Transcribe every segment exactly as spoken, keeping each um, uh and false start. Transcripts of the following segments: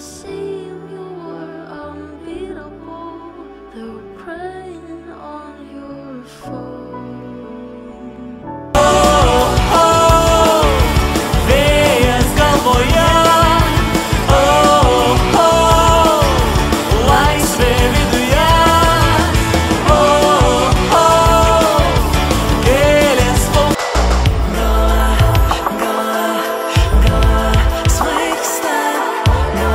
seem you were unbeatable. They were preying on your foe. Oh, oh, veas como yo. Oh, oh, wise baby do ya. Oh, oh, eres como Noah, Noah, Noah. Stop. No.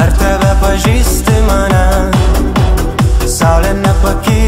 Ar tebe pažįsti mane, saulė nepakei.